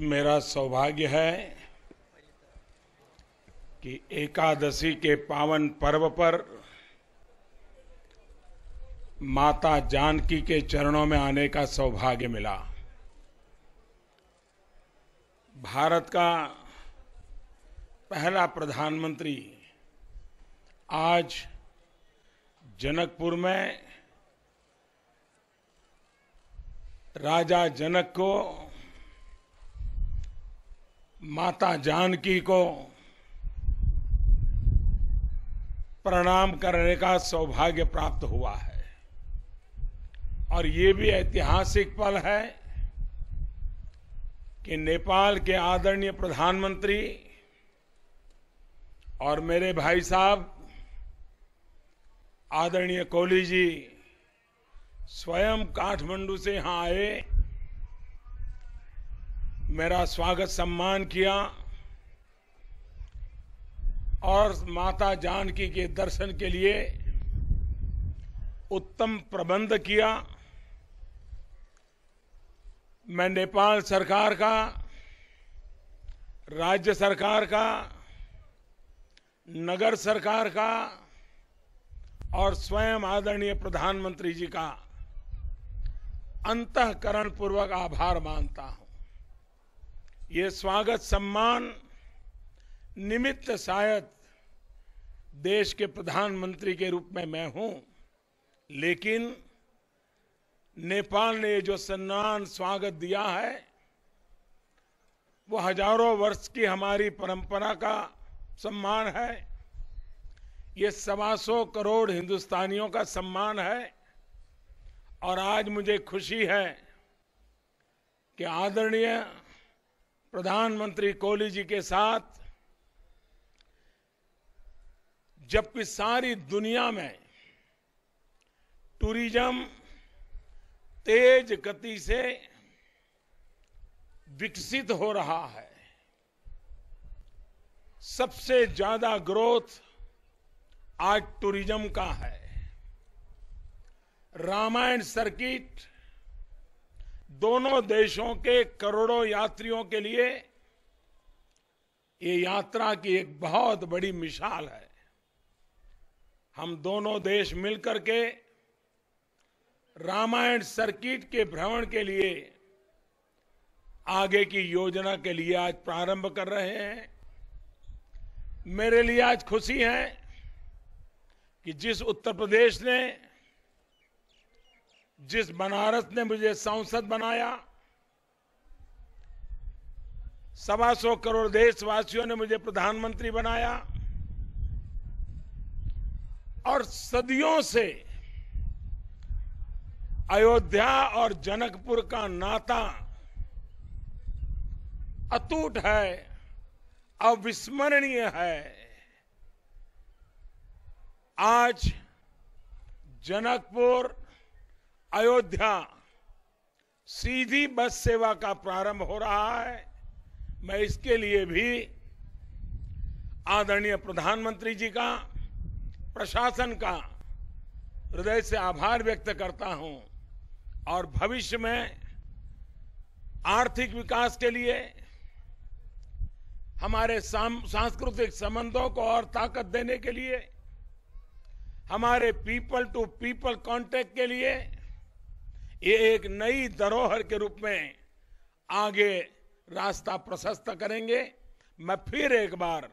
मेरा सौभाग्य है कि एकादशी के पावन पर्व पर माता जानकी के चरणों में आने का सौभाग्य मिला। भारत का पहला प्रधानमंत्री आज जनकपुर में राजा जनक को, माता जानकी को प्रणाम करने का सौभाग्य प्राप्त हुआ है और ये भी ऐतिहासिक पल है कि नेपाल के आदरणीय प्रधानमंत्री और मेरे भाई साहब आदरणीय ओली जी स्वयं काठमांडू से यहाँ आए, मेरा स्वागत सम्मान किया और माता जानकी के दर्शन के लिए उत्तम प्रबंध किया। मैं नेपाल सरकार का, राज्य सरकार का, नगर सरकार का और स्वयं आदरणीय प्रधानमंत्री जी का अंतःकरण पूर्वक आभार मानता हूं। ये स्वागत सम्मान निमित्त शायद देश के प्रधानमंत्री के रूप में मैं हूं, लेकिन नेपाल ने जो सम्मान स्वागत दिया है वो हजारों वर्ष की हमारी परंपरा का सम्मान है, ये 125 करोड़ हिंदुस्तानियों का सम्मान है। और आज मुझे खुशी है कि आदरणीय प्रधानमंत्री ओली जी के साथ, जबकि सारी दुनिया में टूरिज्म तेज गति से विकसित हो रहा है, सबसे ज्यादा ग्रोथ आज टूरिज्म का है। रामायण सर्किट दोनों देशों के करोड़ों यात्रियों के लिए ये यात्रा की एक बहुत बड़ी मिसाल है। हम दोनों देश मिलकर के रामायण सर्किट के भ्रमण के लिए आगे की योजना के लिए आज प्रारंभ कर रहे हैं। मेरे लिए आज खुशी है कि जिस उत्तर प्रदेश ने, जिस बनारस ने मुझे सांसद बनाया, 125 करोड़ देशवासियों ने मुझे प्रधानमंत्री बनाया और सदियों से अयोध्या और जनकपुर का नाता अटूट है, अविस्मरणीय है। आज जनकपुर अयोध्या सीधी बस सेवा का प्रारंभ हो रहा है। मैं इसके लिए भी आदरणीय प्रधानमंत्री जी का, प्रशासन का हृदय से आभार व्यक्त करता हूं और भविष्य में आर्थिक विकास के लिए, हमारे सांस्कृतिक संबंधों को और ताकत देने के लिए, हमारे पीपल टू पीपल कांटेक्ट के लिए ये एक नई धरोहर के रूप में आगे रास्ता प्रशस्त करेंगे। मैं फिर एक बार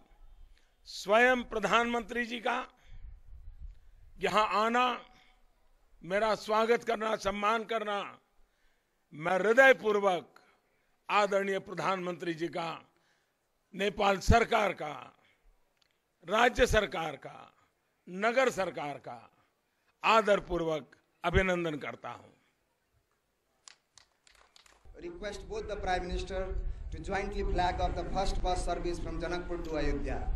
स्वयं प्रधानमंत्री जी का यहाँ आना, मेरा स्वागत करना, सम्मान करना, मैं हृदयपूर्वक आदरणीय प्रधानमंत्री जी का, नेपाल सरकार का, राज्य सरकार का, नगर सरकार का आदरपूर्वक अभिनंदन करता हूं। Request both the Prime Minister to jointly flag off the first bus service from Janakpur to Ayodhya.